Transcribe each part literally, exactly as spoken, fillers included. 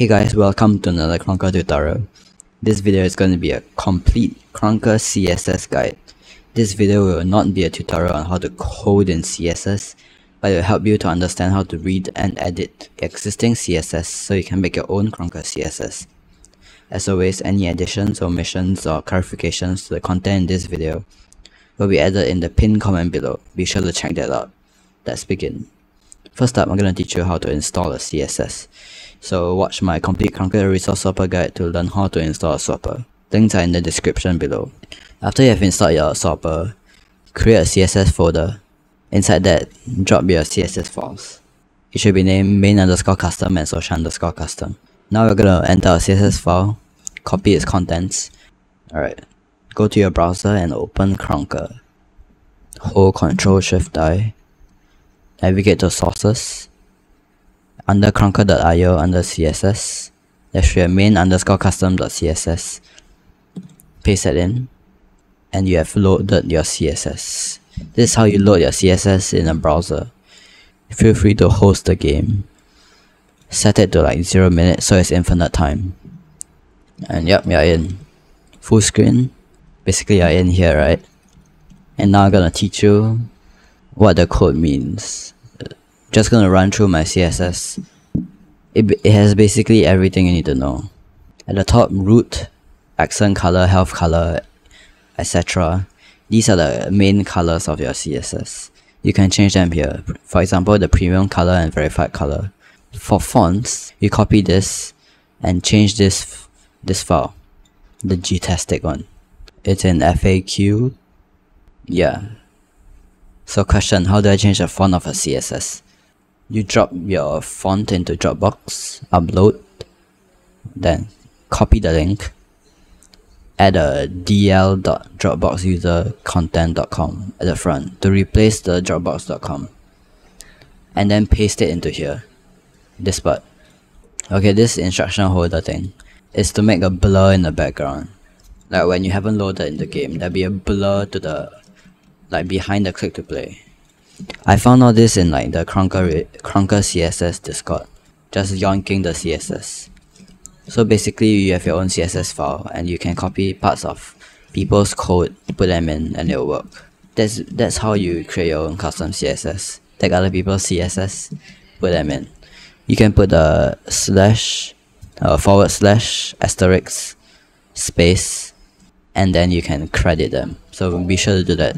Hey guys, welcome to another Krunker tutorial. This video is going to be a complete Krunker C S S guide. This video will not be a tutorial on how to code in C S S, but it will help you to understand how to read and edit existing C S S so you can make your own Krunker C S S. As always, any additions, omissions, or clarifications to the content in this video will be added in the pinned comment below. Be sure to check that out. Let's begin. First up, I'm going to teach you how to install a C S S. So watch my complete Krunker resource swapper guide to learn how to install a swapper. Links are in the description below. After you have installed your swapper, create a C S S folder. Inside that, drop your C S S files. It should be named main underscore custom and social underscore custom. Now we're going to enter our C S S file, copy its contents. Alright, go to your browser and open Krunker. Hold control shift I. Navigate to sources. Under Krunker dot i o, under C S S, there should be a main underscore custom dot C S S. Paste that in, and you have loaded your C S S. This is how you load your C S S in a browser. Feel free to host the game. Set it to like zero minutes so it's infinite time. And yep, you're in. Full screen. Basically, you're in here, right? And now I'm gonna teach you what the code means. Just gonna run through my C S S. It, it has basically everything you need to know. At the top, root, accent color, health color, et cetera. These are the main colors of your C S S. You can change them here. For example, the premium color and verified color. For fonts, you copy this and change this this file, the G-tastic one. It's in F A Q. Yeah. So question, how do I change the font of a C S S? You drop your font into Dropbox, upload, then copy the link, add a D L dot dropbox user content dot com at the front to replace the dropbox dot com, and then paste it into here, this part. Okay, this instruction holder thing is to make a blur in the background. Like when you haven't loaded in the game, there'll be a blur to the, like behind the click to play. I found all this in like the Krunker, Krunker C S S Discord, just yoinking the C S S. So basically you have your own C S S file and you can copy parts of people's code, put them in, and it'll work. That's, that's how you create your own custom C S S. Take other people's C S S, put them in. You can put the slash, uh, forward slash, asterisk, space, and then you can credit them. So be sure to do that.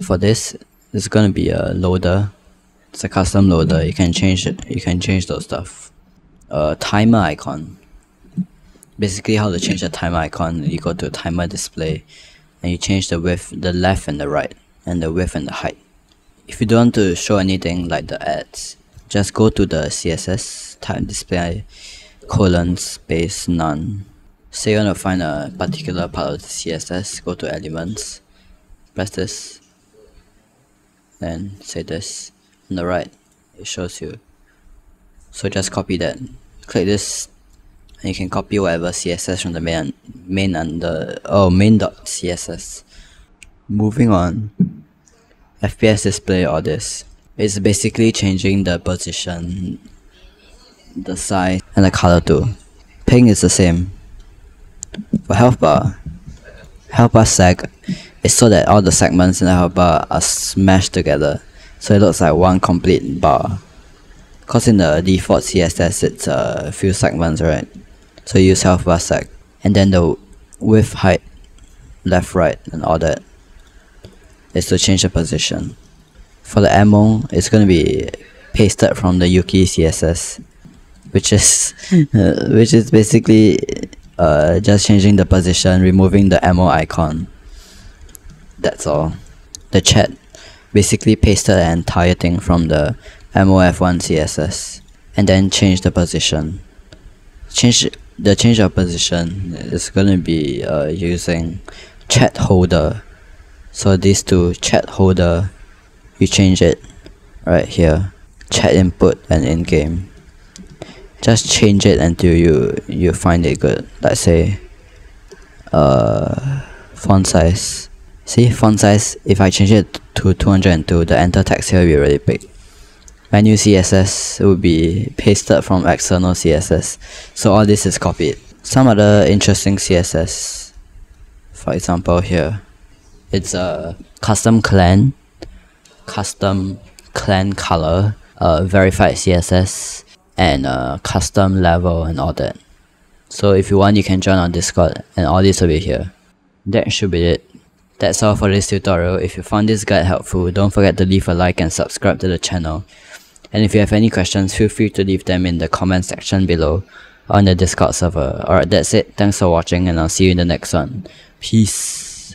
For this, it's gonna be a loader. It's a custom loader. You can change it. You can change those stuff. Uh, timer icon. Basically, how to change the timer icon. You go to timer display, and you change the width, the left and the right, and the width and the height. If you don't want to show anything like the ads, just go to the C S S time display colon space none. Say you want to find a particular part of the C S S, go to elements, press this. Then say this, on the right, it shows you. So just copy that, click this, and you can copy whatever C S S from the main, main under, oh, main dot C S S. Moving on, F P S display or this. It's basically changing the position, the size, and the color too. Pink is the same. For health bar, health bar seg, it's so that all the segments in the health bar are smashed together, so it looks like one complete bar. Cause in the default C S S, it's a few segments, right? So you use health bar seg, and then the width, height, left, right, and all that is to change the position. For the ammo, it's gonna be pasted from the Yuki C S S, which is which is basically uh, just changing the position, removing the ammo icon. That's all. The chat, basically pasted the entire thing from the M O F one C S S and then change the position. Change the change of position is gonna be uh, using chat holder. So these two, chat holder, you change it right here. Chat input and in game. Just change it until you you find it good. Let's say, uh, font size. See, font size, if I change it to two hundred two, the enter text here will be really big. menu C S S would be pasted from external C S S. So all this is copied. Some other interesting C S S, for example here, it's a custom clan, custom clan color, uh, verified C S S, and a custom level and all that. So if you want, you can join on Discord and all this will be here. That should be it. That's all for this tutorial. If you found this guide helpful, don't forget to leave a like and subscribe to the channel. And if you have any questions, feel free to leave them in the comment section below or on the Discord server. Alright, that's it. Thanks for watching and I'll see you in the next one. Peace.